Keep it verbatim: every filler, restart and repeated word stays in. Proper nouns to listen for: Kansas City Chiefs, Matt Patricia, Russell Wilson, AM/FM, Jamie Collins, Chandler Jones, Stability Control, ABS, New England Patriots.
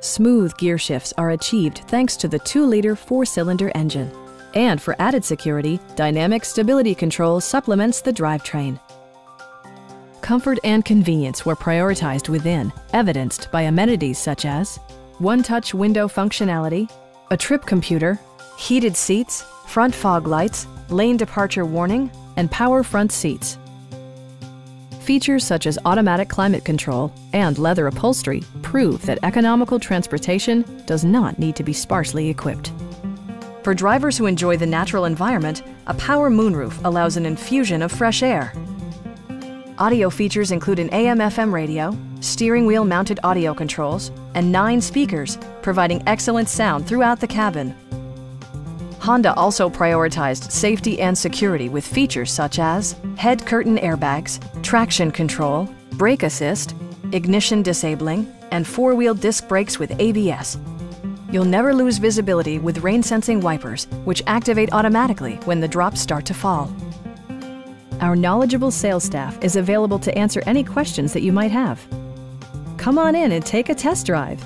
Smooth gear shifts are achieved thanks to the two liter four cylinder engine. And for added security, Dynamic Stability Control supplements the drivetrain. Comfort and convenience were prioritized within, evidenced by amenities such as one-touch window functionality, a trip computer, heated seats, front fog lights, lane departure warning, and power front seats. Features such as automatic climate control and leather upholstery prove that economical transportation does not need to be sparsely equipped. For drivers who enjoy the natural environment, a power moonroof allows an infusion of fresh air. Audio features include an A M F M radio, steering wheel mounted audio controls, and nine speakers, providing excellent sound throughout the cabin. Honda also prioritized safety and security with features such as head curtain airbags, traction control, brake assist, ignition disabling, and four-wheel disc brakes with A B S. You'll never lose visibility with rain-sensing wipers, which activate automatically when the drops start to fall. Our knowledgeable sales staff is available to answer any questions that you might have. Come on in and take a test drive.